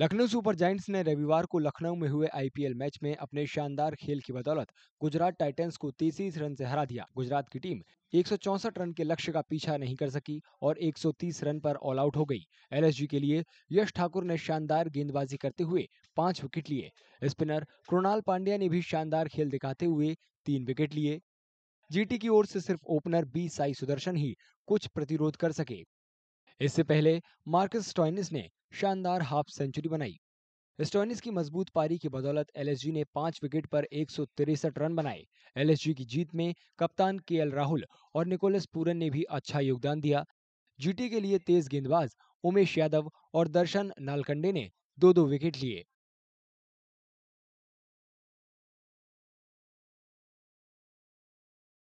Lucknow super Giants ने रविवार को लखनऊ में हुए आईपीएल मैच में अपने शानदार खेल की बदौलत गुजरात टाइटंस को 33 रन से हरा दिया। गुजरात की टीम 164 रन के लक्ष्य का पीछा नहीं कर सकी और 130 रन पर ऑल आउट हो गई। एलएसजी के लिए यश ठाकुर ने शानदार गेंदबाजी करते हुए 5 विकेट लिए। स्पिनर क्रोणाल पांड्या ने भी शानदार खेल दिखाते हुए 3 विकेट लिए। जीटी की ओर से सिर्फ ओपनर बी साई सुदर्शन ही कुछ प्रतिरोध कर सके। इससे पहले मार्किस टॉइनिस ने शानदार हाफ सेंचुरी बनाई। टॉइनिस की मजबूत पारी की बदौलत एलएसजी ने 5 विकेट पर 163 रन बनाए। एलएसजी की जीत में कप्तान केएल राहुल और निकोलस पूरन ने भी अच्छा योगदान दिया। जीटी के लिए तेज गेंदबाज उमेश यादव और दर्शन नालकंडे ने 2-2 विकेट लिए।